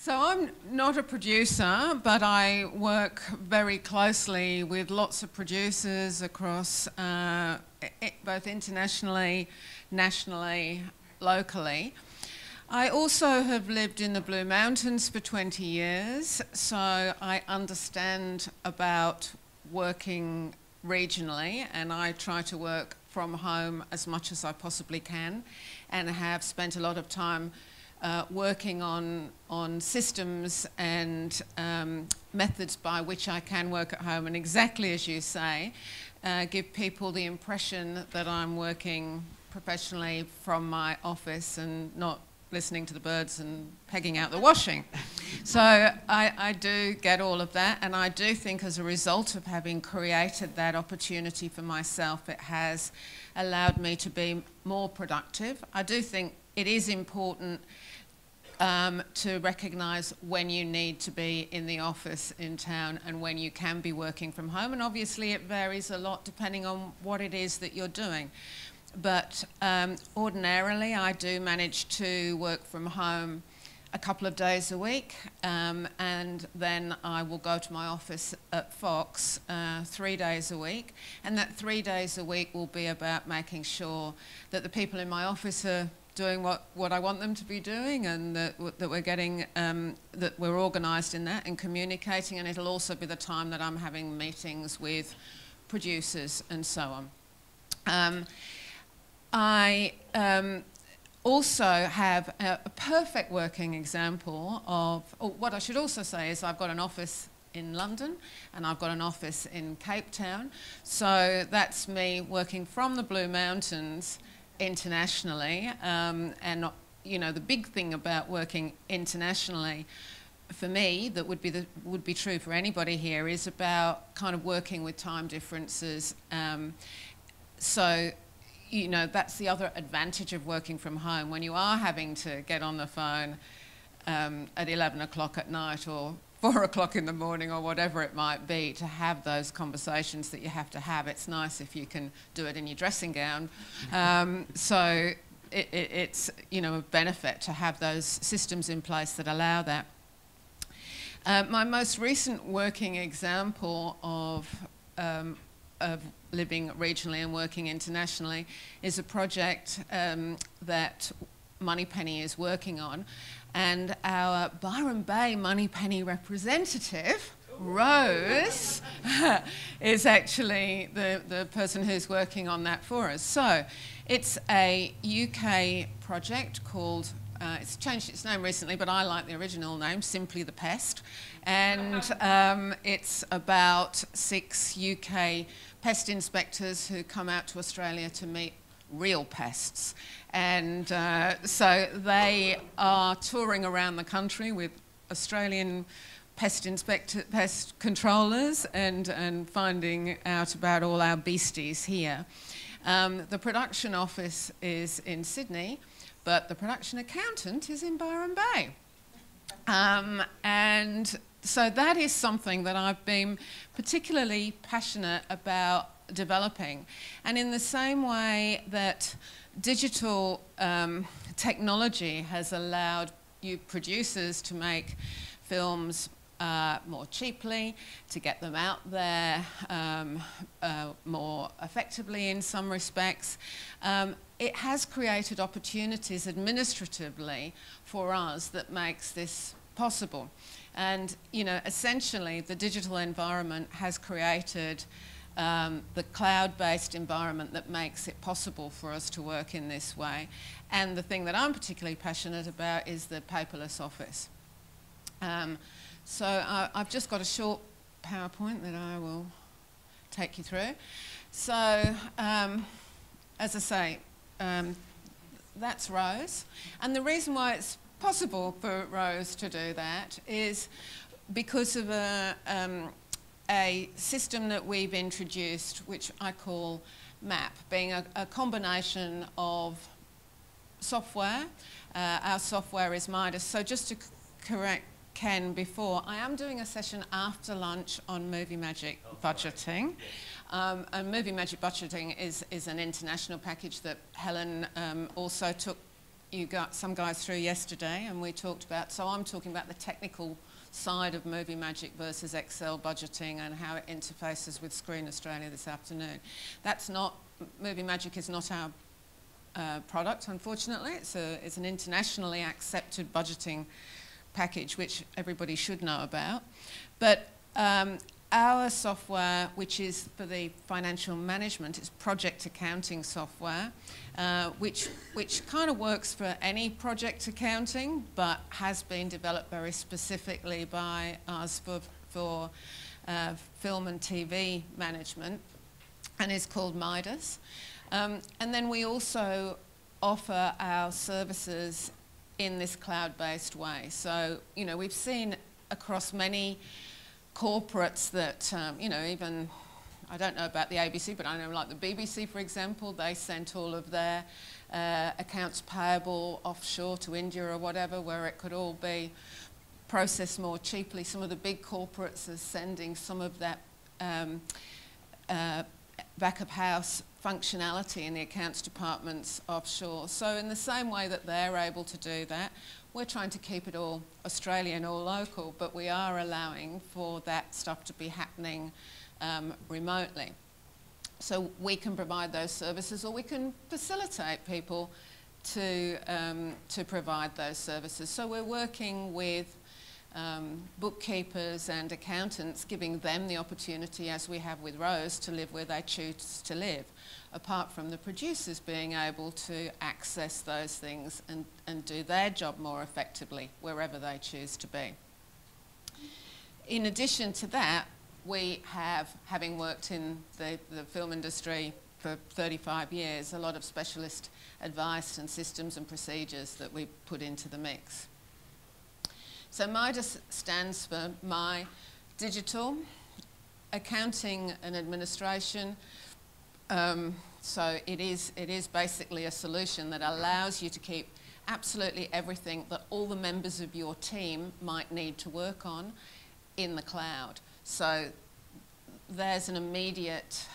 So I'm not a producer, but I work very closely with lots of producers across both internationally, nationally, locally. I also have lived in the Blue Mountains for 20 years, so I understand about working regionally, and I try to work from home as much as I possibly can, and have spent a lot of time working on systems and methods by which I can work at home, and exactly as you say, give people the impression that I'm working professionally from my office and not listening to the birds and pegging out the washing. So I do get all of that, and I do think as a result of having created that opportunity for myself, it has allowed me to be more productive. I do think it is important to recognise when you need to be in the office in town and when you can be working from home, and obviously it varies a lot depending on what it is that you're doing. But ordinarily I do manage to work from home a couple of days a week, and then I will go to my office at Fox 3 days a week, and that 3 days a week will be about making sure that the people in my office are doing what I want them to be doing, and that we're getting, that we're organised in that and communicating, and it'll also be the time that I'm having meetings with producers and so on. I also have a perfect working example of, or what I should also say is I've got an office in London and I've got an office in Cape Town, so that's me working from the Blue Mountains internationally, and not, you know, the big thing about working internationally for me that would be true for anybody here is about kind of working with time differences. So you know, that's the other advantage of working from home. When you are having to get on the phone at 11 o'clock at night or 4 o'clock in the morning or whatever it might be, to have those conversations that you have to have. It's nice if you can do it in your dressing gown. So it's, you know, a benefit to have those systems in place that allow that. My most recent working example of living regionally and working internationally is a project that Moneypenny is working on, and our Byron Bay Moneypenny representative, Rose, is actually the person who's working on that for us. So it's a UK project called, it's changed its name recently, but I like the original name, Simply the Pest, and it's about 6 UK pest inspectors who come out to Australia to meet real pests, and so they are touring around the country with Australian pest controllers and finding out about all our beasties here. The production office is in Sydney, but the production accountant is in Byron Bay, and so that is something that I've been particularly passionate about developing. And in the same way that digital technology has allowed you producers to make films more cheaply, to get them out there more effectively in some respects, it has created opportunities administratively for us that makes this possible. And you know, essentially the digital environment has created the cloud-based environment that makes it possible for us to work in this way. And the thing that I'm particularly passionate about is the paperless office. So I've just got a short PowerPoint that I will take you through. So as I say, that's Rose. And the reason why it's possible for Rose to do that is because of a system that we've introduced, which I call MAP, being a combination of software. Our software is MIDAS. So just to correct Ken before, I am doing a session after lunch on Movie Magic Budgeting. And Movie Magic Budgeting is an international package that Helen also took you got some guys through yesterday, and we talked about, so I'm talking about the technical side of Movie Magic versus Excel budgeting and how it interfaces with Screen Australia this afternoon. That's not, Movie Magic is not our product, unfortunately. It's an internationally accepted budgeting package which everybody should know about. But our software, which is for the financial management, it's project accounting software, which kind of works for any project accounting, but has been developed very specifically by us for film and TV management, and is called MIDAS. And then we also offer our services in this cloud-based way. So, you know, we've seen across many corporates that, you know, even, I don't know about the ABC, but I know like the BBC, for example, they sent all of their accounts payable offshore to India or whatever, where it could all be processed more cheaply. Some of the big corporates are sending some of that back of house functionality in the accounts departments offshore. So in the same way that they're able to do that, we're trying to keep it all Australian or local, but we are allowing for that stuff to be happening remotely. So we can provide those services, or we can facilitate people to provide those services. So we're working with bookkeepers and accountants, giving them the opportunity, as we have with Rose, to live where they choose to live, apart from the producers being able to access those things and do their job more effectively wherever they choose to be. In addition to that, we have, having worked in the film industry for 35 years, a lot of specialist advice and systems and procedures that we put into the mix. So MIDAS stands for My Digital Accounting and Administration. So it is basically a solution that allows you to keep absolutely everything that all the members of your team might need to work on in the cloud. So there's an immediate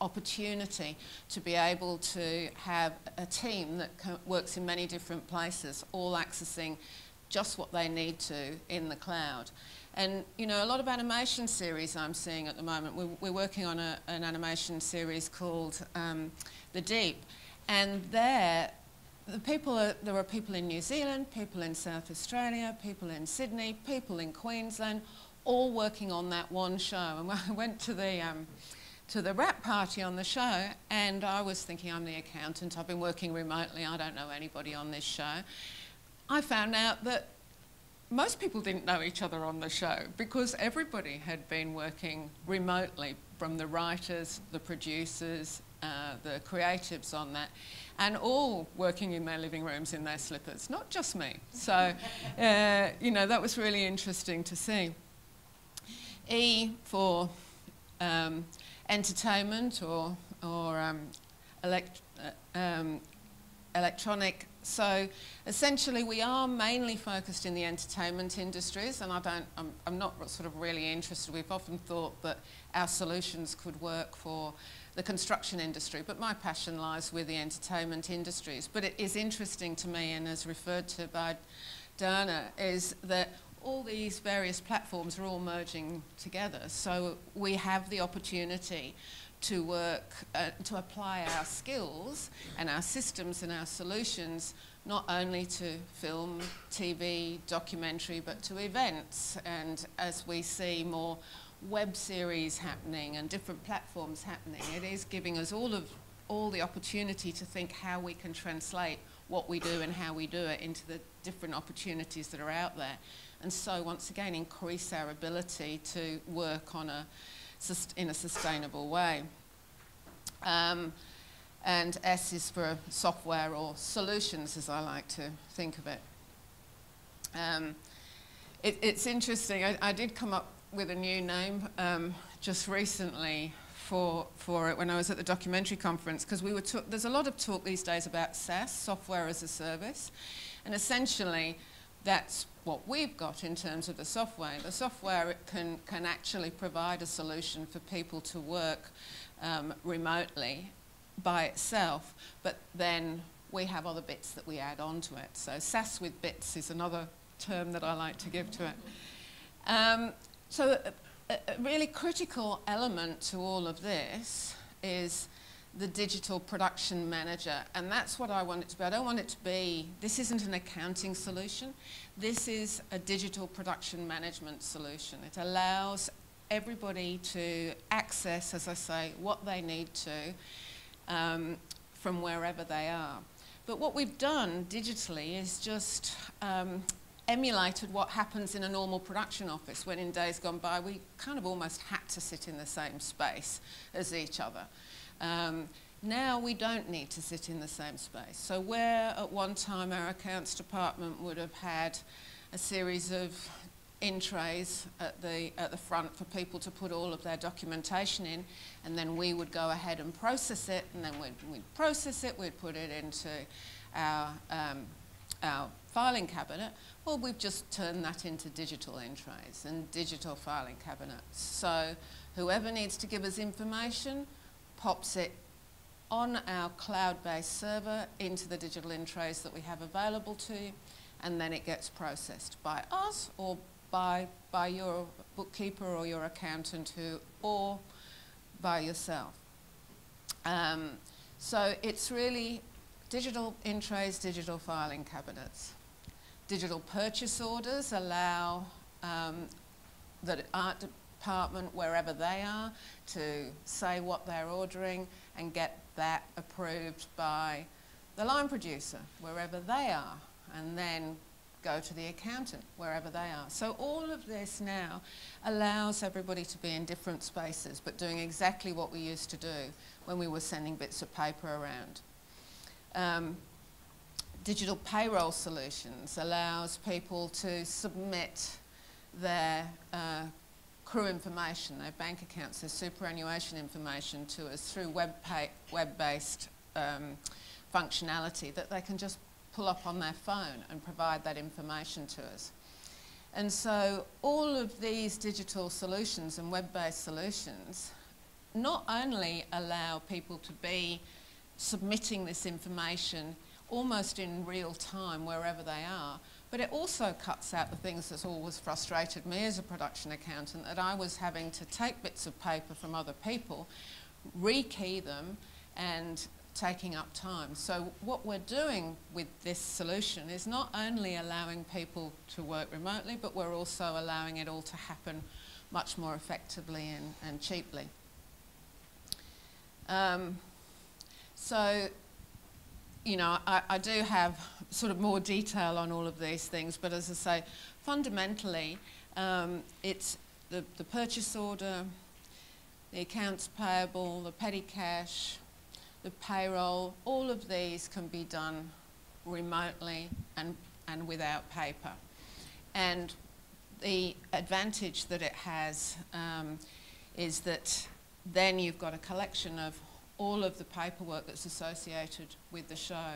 opportunity to be able to have a team that works in many different places, all accessing just what they need to in the cloud. And, you know, a lot of animation series I'm seeing at the moment. We're working on an animation series called The Deep. And there, there are people in New Zealand, people in South Australia, people in Sydney, people in Queensland, all working on that one show. And I went to the wrap party on the show, and I was thinking, I'm the accountant, I've been working remotely, I don't know anybody on this show. I found out that most people didn't know each other on the show because everybody had been working remotely, from the writers, the producers, the creatives on that, and all working in their living rooms in their slippers, not just me. So, you know, that was really interesting to see. E for entertainment or electronic. So essentially we are mainly focused in the entertainment industries, and I'm not sort of really interested. We've often thought that our solutions could work for the construction industry, but my passion lies with the entertainment industries. But it is interesting to me, and as referred to by Dana, is that all these various platforms are all merging together. So we have the opportunity to work, to apply our skills and our systems and our solutions not only to film, TV, documentary, but to events. And as we see more web series happening and different platforms happening, it is giving us all the opportunity to think how we can translate what we do and how we do it into the different opportunities that are out there. And so once again, increase our ability to work on in a sustainable way. And S is for software, or solutions as I like to think of it. It's interesting, I did come up with a new name just recently for it when I was at the documentary conference, because we were there's a lot of talk these days about SaaS, software as a service, and essentially that's what we've got in terms of the software. The software can actually provide a solution for people to work remotely by itself, but then we have other bits that we add on to it. So SaaS with bits is another term that I like to give to it. So a really critical element to all of this is the digital production manager, and that's what I want it to be. I don't want it to be, this isn't an accounting solution, this is a digital production management solution. It allows everybody to access, as I say, what they need to from wherever they are. But what we've done digitally is just emulated what happens in a normal production office, when in days gone by we kind of almost had to sit in the same space as each other. Now we don't need to sit in the same space. So where at one time our accounts department would have had a series of in trays at the front for people to put all of their documentation in, and then we would go ahead and process it, and then we'd process it, we'd put it into our filing cabinet. Well, we've just turned that into digital in trays and digital filing cabinets. So whoever needs to give us information pops it on our cloud-based server into the digital in trays that we have available to you, and then it gets processed by us or by your bookkeeper or your accountant, who, or by yourself. So it's really digital in trays, digital filing cabinets. Digital purchase orders allow the art department, wherever they are, to say what they're ordering and get that approved by the line producer, wherever they are, and then go to the accountant, wherever they are. So all of this now allows everybody to be in different spaces, but doing exactly what we used to do when we were sending bits of paper around. Digital payroll solutions allows people to submit their crew information, their bank accounts, their superannuation information to us through web-based functionality that they can just pull up on their phone and provide that information to us. And so all of these digital solutions and web-based solutions not only allow people to be submitting this information almost in real time wherever they are, but it also cuts out the things that's always frustrated me as a production accountant, that I was having to take bits of paper from other people, rekey them, and taking up time. So what we're doing with this solution is not only allowing people to work remotely, but we're also allowing it all to happen much more effectively and cheaply. So you know, I do have sort of more detail on all of these things, but as I say, fundamentally, it's the purchase order, the accounts payable, the petty cash, the payroll, all of these can be done remotely and without paper. And the advantage that it has is that then you've got a collection of all of the paperwork that's associated with the show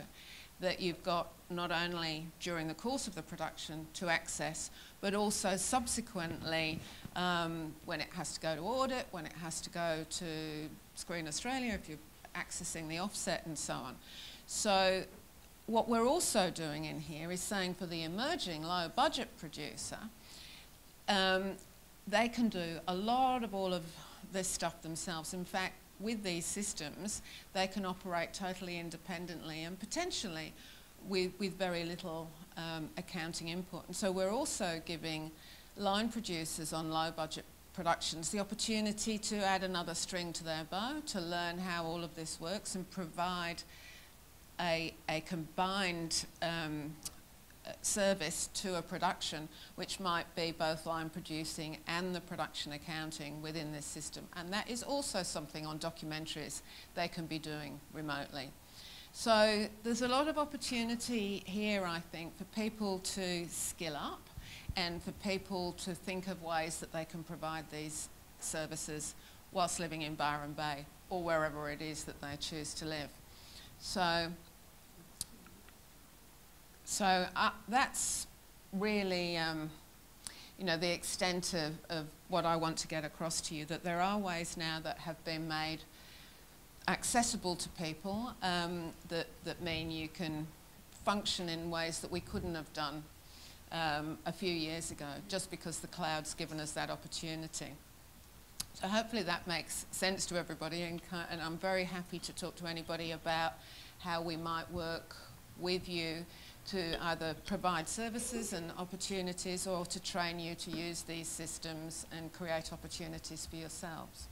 that you've got not only during the course of the production to access, but also subsequently when it has to go to audit, when it has to go to Screen Australia if you're accessing the offset and so on. So what we're also doing in here is saying for the emerging low budget producer, they can do a lot of all of this stuff themselves. In fact, with these systems, they can operate totally independently and potentially with very little accounting input. And so we're also giving line producers on low-budget productions the opportunity to add another string to their bow, to learn how all of this works and provide a combined service to a production, which might be both line producing and the production accounting within this system. And that is also something on documentaries they can be doing remotely. So there's a lot of opportunity here, I think, for people to skill up and for people to think of ways that they can provide these services whilst living in Byron Bay or wherever it is that they choose to live. So that's really, you know, the extent of what I want to get across to you, that there are ways now that have been made accessible to people that mean you can function in ways that we couldn't have done a few years ago, just because the cloud's given us that opportunity. So hopefully that makes sense to everybody, and I'm very happy to talk to anybody about how we might work with you to either provide services and opportunities or to train you to use these systems and create opportunities for yourselves.